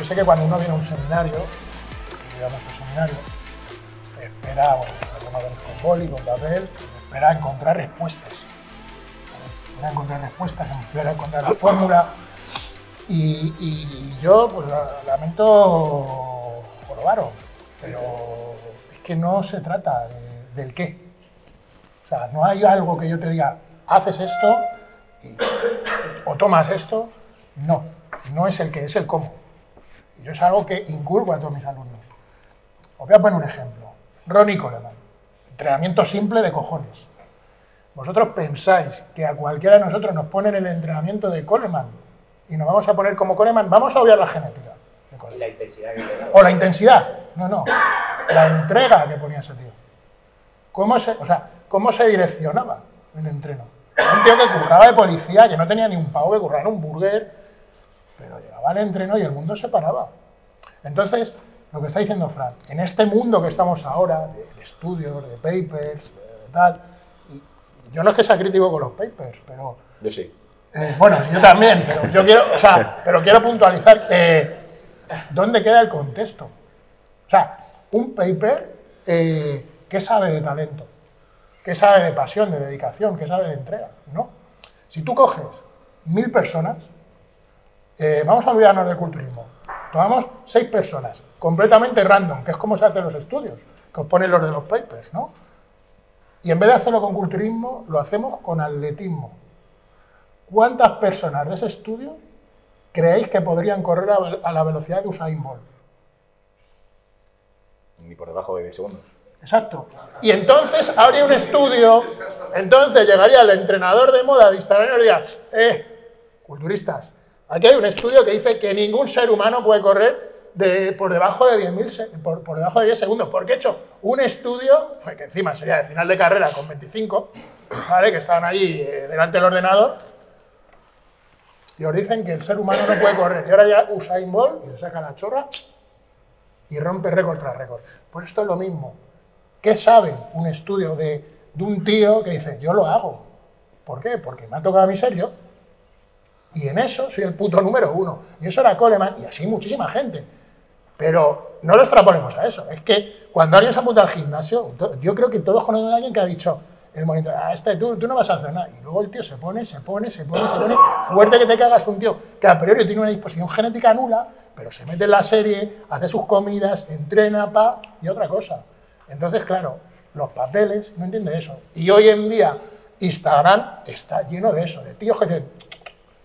Yo sé que cuando uno viene a un seminario, yo iba a muchos seminarios, espera, bueno, con boli, con papel, espera encontrar respuestas. Espera encontrar respuestas, espera encontrar la fórmula. Y yo, pues, lamento jorobaros, pero es que no se trata del qué. O sea, no hay algo que yo te diga, haces esto o tomas esto. No, no es el qué, es el cómo. Y yo es algo que inculco a todos mis alumnos. Os voy a poner un ejemplo. Ronnie Coleman, entrenamiento simple de cojones. ¿Vosotros pensáis que a cualquiera de nosotros nos ponen el entrenamiento de Coleman y nos vamos a poner como Coleman? Vamos a obviar la genética. ¿Y la intensidad que le da? O la intensidad. No, no. La entrega que ponía ese tío. ¿Cómo se direccionaba el entreno? Un tío que curraba de policía, que no tenía ni un pavo, que curraba en un burger, pero llegaba al entreno y el mundo se paraba. Entonces, lo que está diciendo Fran, en este mundo que estamos ahora, de estudios, de papers, de tal, yo no es que sea crítico con los papers, pero... Yo sí. Bueno, yo también, pero yo quiero, pero quiero puntualizar dónde queda el contexto. O sea, un paper, ¿qué sabe de talento? ¿Qué sabe de pasión, de dedicación? ¿Qué sabe de entrega? No. Si tú coges 1000 personas, vamos a olvidarnos del culturismo, tomamos 6 personas, completamente random, que es como se hacen los estudios, que os ponen los de los papers, ¿no? Y en vez de hacerlo con culturismo, lo hacemos con atletismo. ¿Cuántas personas de ese estudio creéis que podrían correr a la velocidad de Usain Bolt? Ni por debajo de 10 segundos. Exacto. Y entonces habría un estudio, entonces llegaría el entrenador de moda de Instagram y le diría, culturistas, aquí hay un estudio que dice que ningún ser humano puede correr por debajo de 10 segundos, porque he hecho un estudio, que encima sería de final de carrera con 25, ¿vale? Que estaban ahí delante del ordenador, y os dicen que el ser humano no puede correr. Y ahora ya Usain Bolt, y le saca la chorra, y rompe récord tras récord. Pues esto es lo mismo. ¿Qué sabe un estudio de un tío que dice, yo lo hago? ¿Por qué? Porque me ha tocado a mí serio y en eso soy el puto número 1. Y eso era Coleman y así muchísima gente. Pero no lo extrapolemos a eso. Es que cuando alguien se apunta al gimnasio, yo creo que todos conocen a alguien que ha dicho, el monitor, tú no vas a hacer nada. Y luego el tío se pone, fuerte que te cagas, un tío que a priori tiene una disposición genética nula, pero se mete en la serie, hace sus comidas, entrena, y otra cosa. Entonces, claro, los papeles no entienden eso. Y hoy en día Instagram está lleno de eso, de tíos que dicen,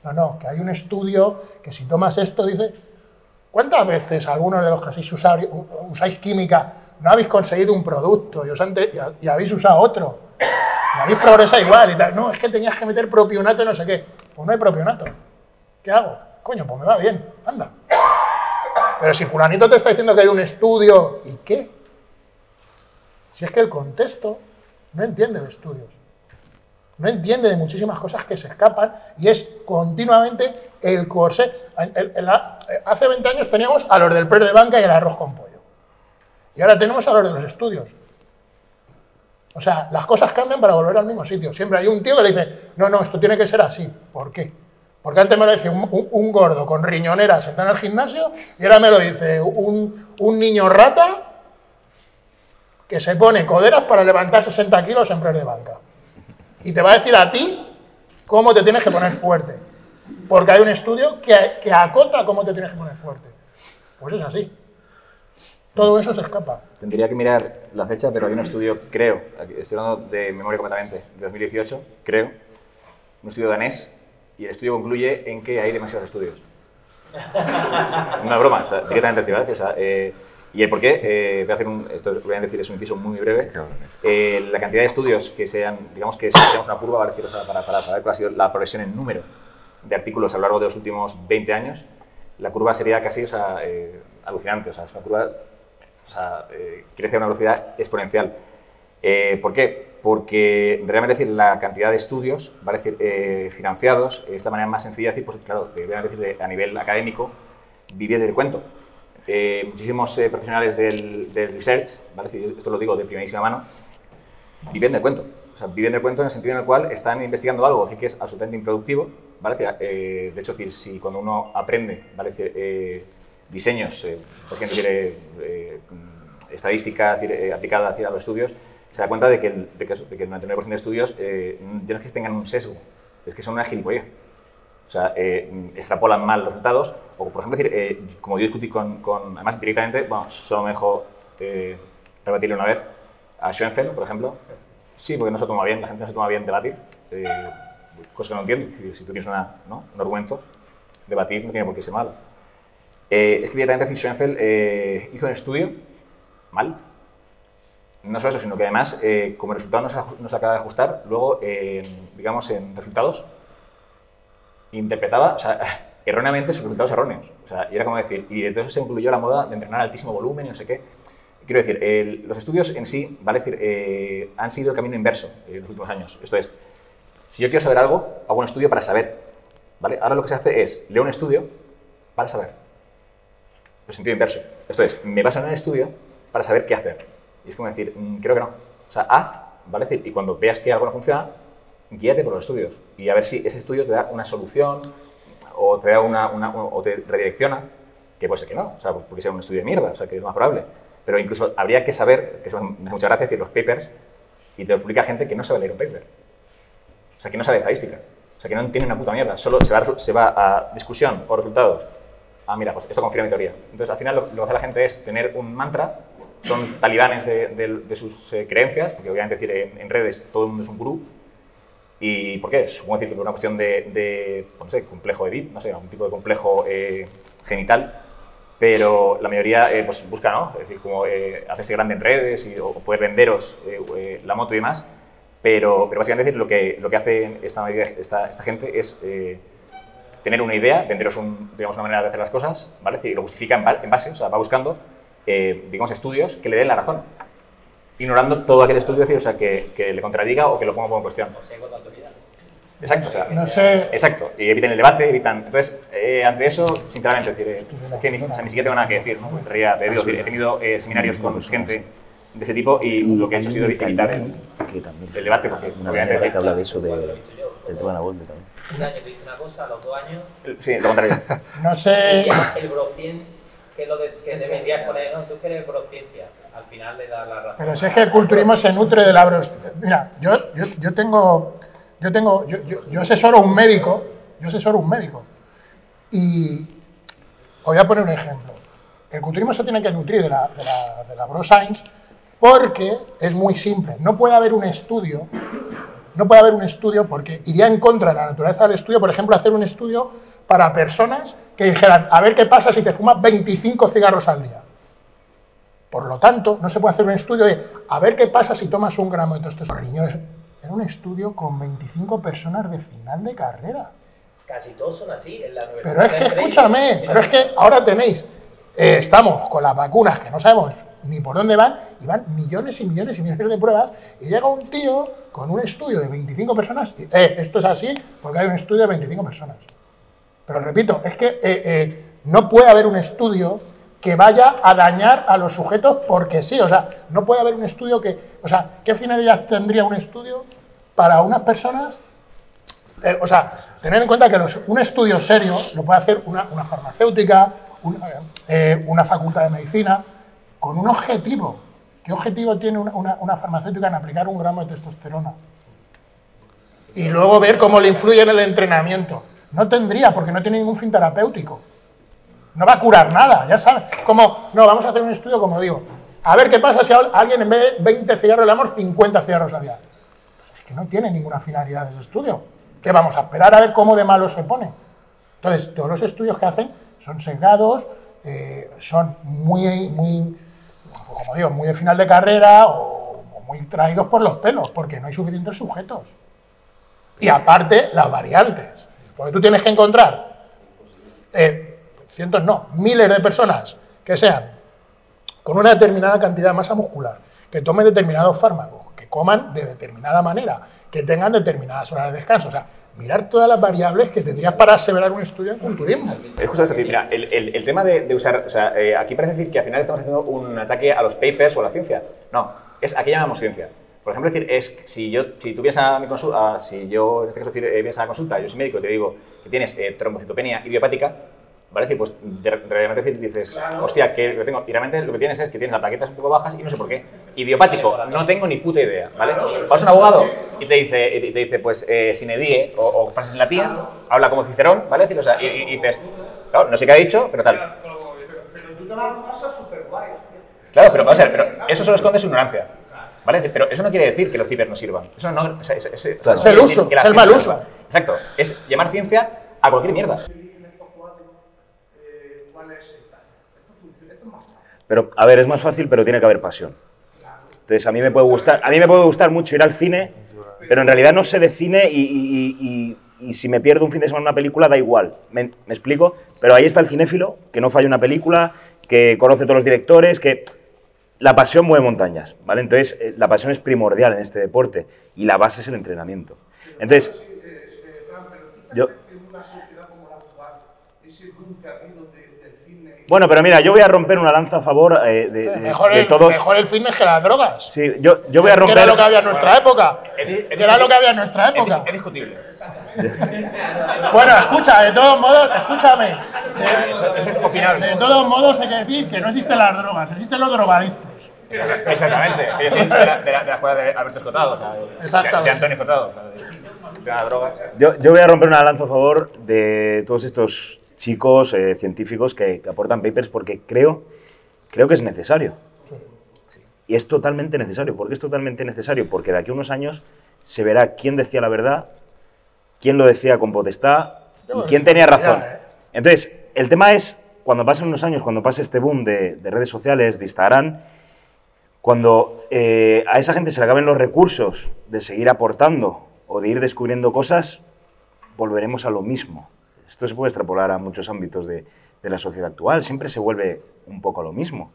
no, que hay un estudio que si tomas esto, dice, ¿cuántas veces algunos de los que usáis química no habéis conseguido un producto y habéis usado otro? Y habéis progresado igual y tal. No, es que tenías que meter propionato y no sé qué. Pues no hay propionato. ¿Qué hago? Coño, pues me va bien, anda. Pero si fulanito te está diciendo que hay un estudio, ¿y qué? Si es que el contexto no entiende de estudios, no entiende de muchísimas cosas que se escapan y es continuamente el corsé. Hace 20 años teníamos a los del perro de banca y el arroz con pollo. Y ahora tenemos a los de los estudios. O sea, las cosas cambian para volver al mismo sitio. Siempre hay un tío que le dice, no, esto tiene que ser así. ¿Por qué? Porque antes me lo decía un gordo con riñonera sentado en el gimnasio y ahora me lo dice un niño rata que se pone coderas para levantar 60 kilos en press de banca. Y te va a decir a ti cómo te tienes que poner fuerte. Porque hay un estudio que acota cómo te tienes que poner fuerte. Pues es así. Todo eso se escapa. Tendría que mirar la fecha, pero hay un estudio, creo, estoy hablando de memoria completamente, de 2018, creo, un estudio danés, y el estudio concluye en que hay demasiados estudios. Una broma, o sea, directamente hacia Ciudad. O sea, ¿y el por qué? Voy a hacer es un inciso muy breve. La cantidad de estudios que sean, digamos que si tenemos una curva, vale, o sea, para ver cuál ha sido la progresión en número de artículos a lo largo de los últimos 20 años, la curva sería casi, o sea, alucinante. O sea, es una curva, o sea, crece a una velocidad exponencial. ¿Por qué? Porque realmente decir, la cantidad de estudios, vale, decir, financiados, es la manera más sencilla de decir, pues claro, a nivel académico, vivir del cuento. Muchísimos profesionales del research, ¿vale? Esto lo digo de primerísima mano, viven del cuento. O sea, viven del cuento en el sentido en el cual están investigando algo, decir que es absolutamente improductivo, ¿vale? De hecho, si cuando uno aprende, ¿vale? diseños, pues quien quiere estadística aplicada a los estudios, se da cuenta de que el 99% de estudios ya no es que tengan un sesgo, es que son una gilipollez. O sea, extrapolan mal los resultados, o por ejemplo, decir, como yo discutí además directamente, bueno, solo me dejo rebatirle una vez a Schoenfeld, por ejemplo. Sí, porque no se toma bien, la gente no se toma bien debatir, cosa que no entiendo, si tú tienes un argumento, debatir no tiene por qué ser malo. Es que directamente Schoenfeld hizo un estudio mal. No solo eso, sino que además, como el resultado no se acaba de ajustar, luego, digamos, en resultados, interpretaba, o sea, erróneamente sus resultados erróneos. O sea, y era como decir, y de todo eso se incluyó la moda de entrenar altísimo volumen y no sé qué. Quiero decir, los estudios en sí, vale decir, han sido el camino inverso en los últimos años. Esto es, si yo quiero saber algo, hago un estudio para saber, ¿vale? Ahora lo que se hace es, leo un estudio para saber. En sentido inverso. Esto es, me baso en un estudio para saber qué hacer. Y es como decir, creo que no. O sea, haz, ¿vale? Decir, y cuando veas que algo no funciona, guíate por los estudios. Y a ver si ese estudio te da una solución o te da o te redirecciona, que puede ser que no, o sea, porque sea un estudio de mierda, o sea, que es más probable. Pero incluso habría que saber, que eso me hace mucha gracia, decir los papers, y te lo publica gente que no sabe leer un paper. O sea, que no sabe estadística. O sea, que no entiende una puta mierda. Solo se va a discusión o resultados. Ah, mira, pues esto confirma mi teoría. Entonces, al final lo que hace la gente es tener un mantra, son talibanes de sus creencias, porque obviamente decir en redes todo el mundo es un gurú. ¿Y por qué? Supongo decir que por una cuestión no sé, complejo de Oedipe, no sé, algún tipo de complejo genital, pero la mayoría pues busca, ¿no? Es decir, como hacerse grande en redes o poder venderos la moto y demás, pero básicamente decir, lo que hace esta gente es tener una idea, venderos digamos, una manera de hacer las cosas, ¿vale? Es decir, lo justifica en base, o sea, va buscando digamos, estudios que le den la razón, ignorando todo aquel estudio, decir, o sea, que le contradiga o que lo ponga en cuestión. Consejo de autoridad. Exacto, o sea, no sé. Exacto, y evitan el debate, evitan. Entonces, ante eso, sinceramente, decir, es que ni siquiera tengo nada que decir, ¿no? En realidad, te digo, he tenido seminarios con gente de ese tipo y lo que he hecho ha sido evitar el debate, porque obviamente. Hay que hablar de eso del tema de la vuelta también. Un año te dice una cosa, a los 2 años. Sí, lo contrario. No sé. El brofins, que deberías poner, ¿no? Tú quieres brociencia, al final le da la razón. Pero si es que el culturismo se nutre de la brociencia. Mira, yo asesoro a un médico, y voy a poner un ejemplo. El culturismo se tiene que nutrir de la broscience porque es muy simple. No puede haber un estudio porque iría en contra de la naturaleza del estudio, por ejemplo, hacer un estudio para personas que dijeran, a ver qué pasa si te fumas 25 cigarros al día. Por lo tanto, no se puede hacer un estudio de, a ver qué pasa si tomas 1 gramo de testosterona. Era un estudio con 25 personas de final de carrera. Casi todos son así en la universidad. Pero es que, escúchame, pero es que ahora tenéis, estamos con las vacunas que no sabemos ni por dónde van, y van millones y millones y millones de pruebas, y llega un tío con un estudio de 25 personas, y, esto es así porque hay un estudio de 25 personas. Pero repito, es que no puede haber un estudio que vaya a dañar a los sujetos porque sí, o sea, no puede haber un estudio que, o sea, ¿qué finalidad tendría un estudio para unas personas? O sea, tener en cuenta que un estudio serio lo puede hacer una farmacéutica, una facultad de medicina, con un objetivo. ¿Qué objetivo tiene una farmacéutica en aplicar 1 gramo de testosterona? Y luego ver cómo le influye en el entrenamiento. No tendría, porque no tiene ningún fin terapéutico. No va a curar nada, ya sabes. Como, no, vamos a hacer un estudio, como digo, a ver qué pasa si a alguien en vez de 20 cigarros le damos 50 cigarros al día. Pues es que no tiene ninguna finalidad ese estudio. ¿Qué vamos a esperar a ver cómo de malo se pone? Entonces, todos los estudios que hacen son sesgados, son muy como digo, muy de final de carrera o muy traídos por los pelos, porque no hay suficientes sujetos. Y aparte, las variantes. Porque tú tienes que encontrar cientos, no, miles de personas que sean con una determinada cantidad de masa muscular, que tomen determinados fármacos, que coman de determinada manera, que tengan determinadas horas de descanso. O sea, mirar todas las variables que tendrías para aseverar un estudio en culturismo. Es justo esto, mira, el tema de usar, o sea, aquí parece decir que al final estamos haciendo un ataque a los papers o a la ciencia. No, es a qué llamamos ciencia. Por ejemplo, decir, es si tú vienes a mi consulta, si yo, en este caso, vienes a la consulta, yo soy médico y te digo que tienes trombocitopenia idiopática, ¿vale? Decir, pues realmente dices, claro, hostia, que lo tengo. Y realmente lo que tienes es que tienes las plaquetas un poco bajas y no sé por qué. Idiopático, no tengo ni puta idea, ¿vale? Claro, vas a un abogado y te dice pues sine die o frases en latín, claro, habla como Cicerón, ¿vale? Decir, o sea, y dices, claro, no sé qué ha dicho, pero tal. Pero tú te vas a pasar súper guay, tío. Claro, pero vamos a ver, pero eso solo esconde su ignorancia. ¿Vale? Pero eso no quiere decir que los cibers no sirvan. Eso no, o sea, claro, es el uso, es el mal uso. Exacto, es llamar ciencia a cualquier mierda. Pero, a ver, es más fácil, pero tiene que haber pasión. Entonces, a mí me puede gustar mucho ir al cine, pero en realidad no sé de cine y si me pierdo un fin de semana una película, da igual. ¿Me explico? Pero ahí está el cinéfilo, que no falla una película, que conoce todos los directores, que... La pasión mueve montañas, ¿vale? Entonces, la pasión es primordial en este deporte y la base es el entrenamiento. Entonces, bueno, pero mira, yo voy a romper una lanza a favor de todos. Mejor el fitness que las drogas. Sí, yo voy a romper... Que era lo que había en nuestra época. Que era lo que había en nuestra época. Es discutible. Bueno, escucha, de todos modos, escúchame. Eso es opinable. De todos modos hay que decir que no existen las drogas, existen los drogadictos. Exactamente. Yo soy de la escuela de Alberto Escotado, o sea, de Antonio Escotado, o sea, de las drogas. Yo voy a romper una lanza a favor de todos estos... chicos, científicos que aportan papers porque creo que es necesario. Sí. Sí. Y es totalmente necesario. ¿Por qué es totalmente necesario? Porque de aquí a unos años se verá quién decía la verdad, quién lo decía con potestad y quién tenía razón. Entonces, el tema es, cuando pasen unos años, cuando pase este boom de redes sociales, de Instagram, cuando a esa gente se le acaben los recursos de seguir aportando o de ir descubriendo cosas, volveremos a lo mismo. Esto se puede extrapolar a muchos ámbitos de la sociedad actual. Siempre se vuelve un poco lo mismo.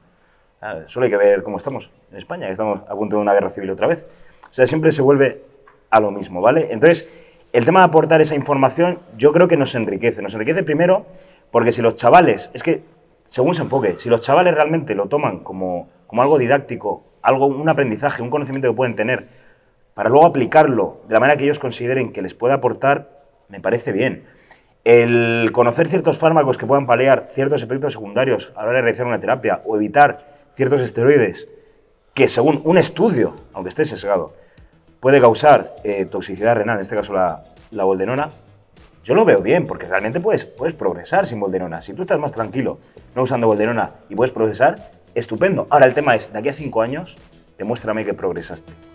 Solo hay que ver cómo estamos en España, que estamos a punto de una guerra civil otra vez. O sea, siempre se vuelve a lo mismo, ¿vale? Entonces, el tema de aportar esa información yo creo que nos enriquece. Nos enriquece primero porque si los chavales, es que según se enfoque, si los chavales realmente lo toman como algo didáctico, algo, un aprendizaje, un conocimiento que pueden tener, para luego aplicarlo de la manera que ellos consideren que les pueda aportar, me parece bien. El conocer ciertos fármacos que puedan paliar ciertos efectos secundarios a la hora de realizar una terapia o evitar ciertos esteroides que según un estudio, aunque esté sesgado, puede causar toxicidad renal, en este caso la boldenona, yo lo veo bien porque realmente puedes progresar sin boldenona. Si tú estás más tranquilo no usando boldenona y puedes progresar, estupendo. Ahora el tema es, de aquí a 5 años, demuéstrame que progresaste.